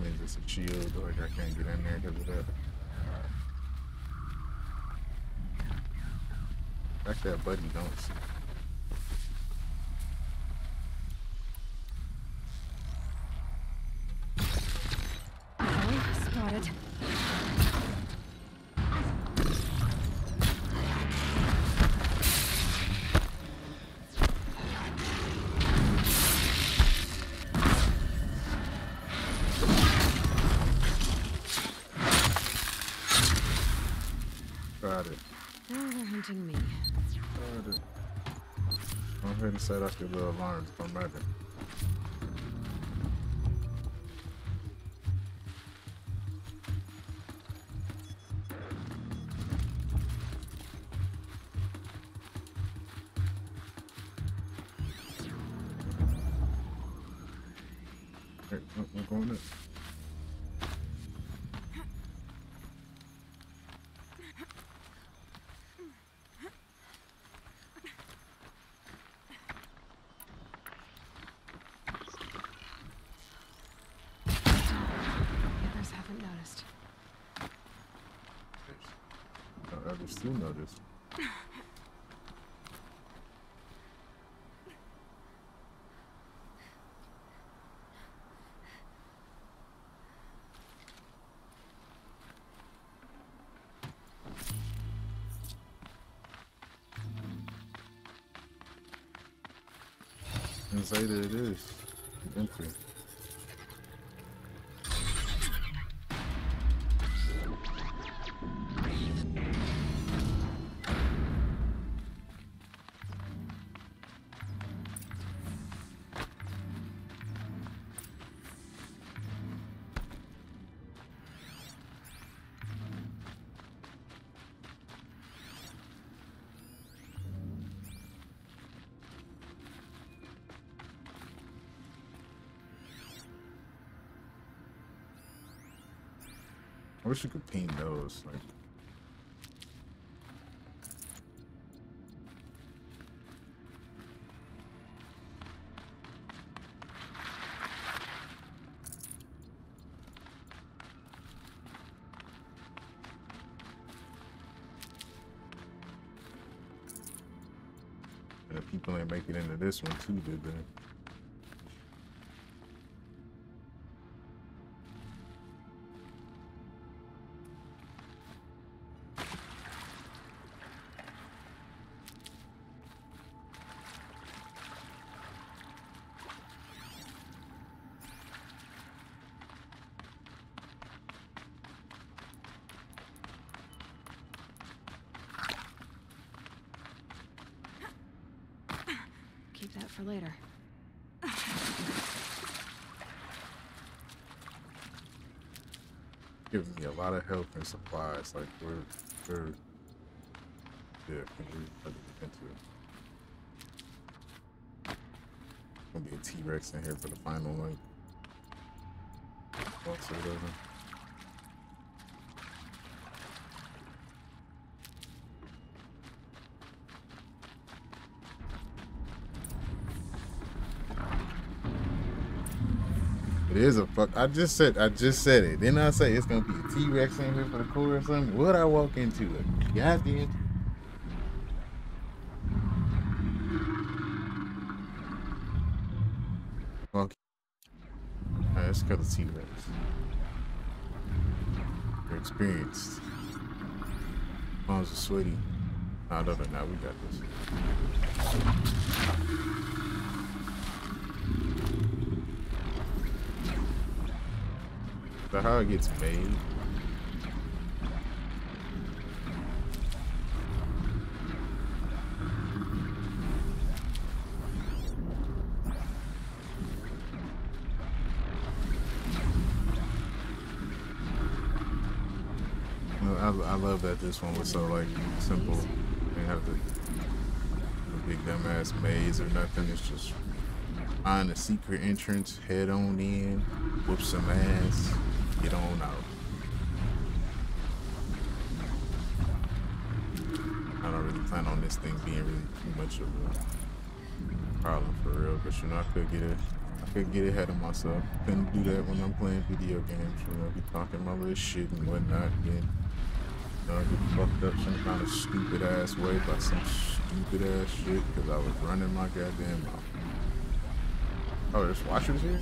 that means it's a shield, like I can't get in there because of that. Like that buddy don't see. Set off your little alarms for murder. Okay, we're going in. Still noticed. Inside it is empty. I wish you could paint those, like. Yeah, people ain't make it into this one too, did they? Keep that for later. Gives me a lot of help and supplies. Like we're yeah, can we put it into? Gonna be a T-Rex in here for the final one. Also doesn't. It is a fuck. I just said it. Didn't I say it's gonna be a T-Rex in here for the core or something? Would I walk into it? Goddamn. Okay. Alright, let's go to T-Rex. You're experienced. Mom's a sweaty. I love it now. We got this. That's how it gets made. I love that this one was so like simple. You didn't have to big dumbass maze or nothing. It's just find a secret entrance, head on in, whoop some ass. Get on out. I don't really plan on this thing being really too much of a problem for real, but you know I could get a I could get ahead of myself. Couldn't do that when I'm playing video games. You know, I be talking my little shit and whatnot. And I get fucked up some kind of stupid ass way by some stupid ass shit because I was running my goddamn mouth. Oh, there's washers here?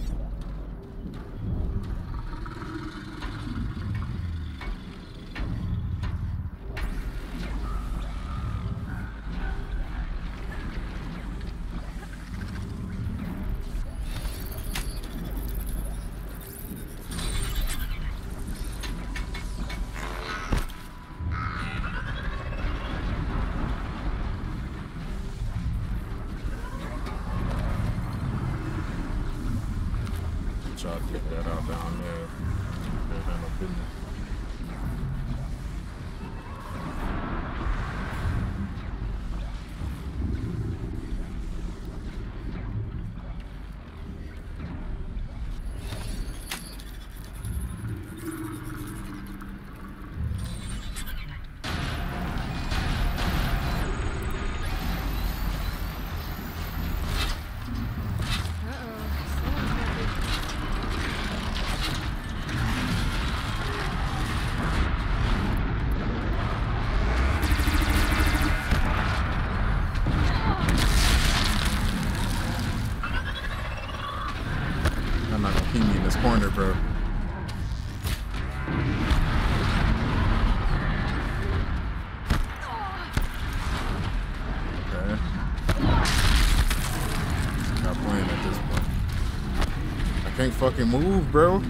I'll take that out down there. There's not no business. Corner, bro. Stop playing at this point. I can't fucking move, bro.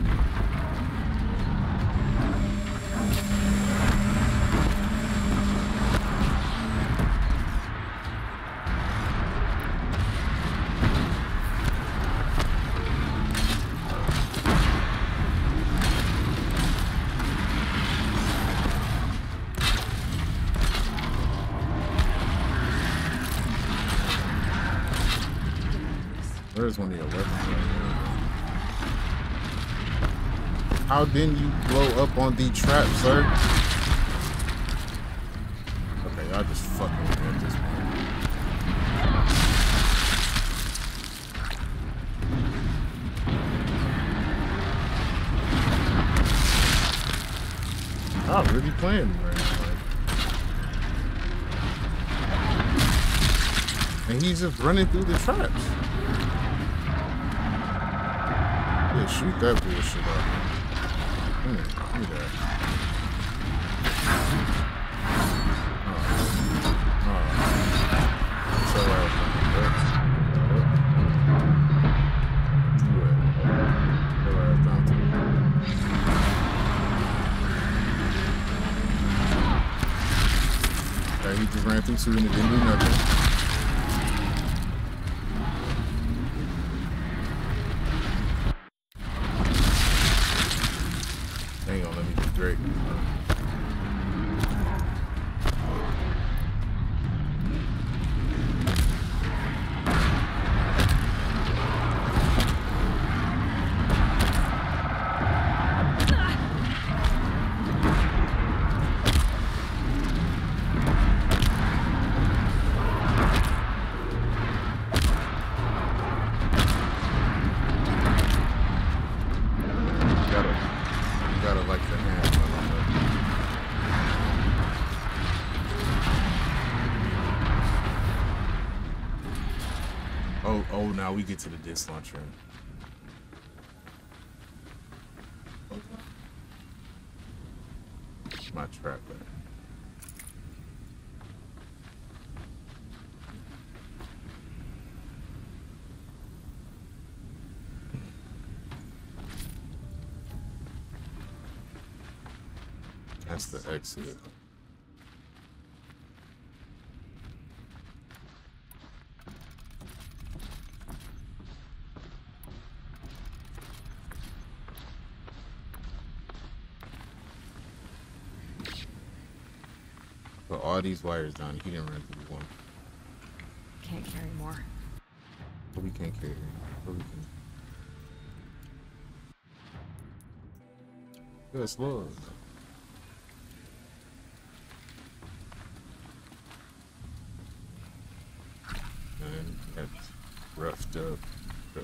Where's one of your weapons? How didn't you blow up on the trap, sir? Okay, y'all just fucking at this point. Y'all really playing right now. And he's just running through the traps. Shoot that bullshit out. Come here, give me that. Alright, he just ran through two and it didn't do nothing. Oh, now we get to the disc launcher. My trap there. That's the exit. Put all these wires down. He didn't run through one. Can't carry more. But we can't carry more. We can. Yes, Lord. Man, that's roughed up, bro.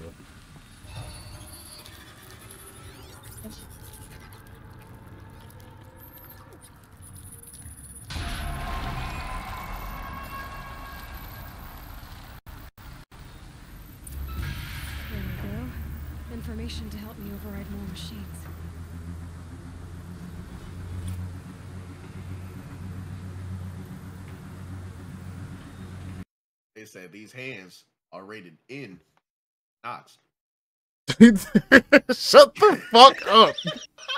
Information to help me override more machines. They said these hands are rated N, not. Shut the fuck up.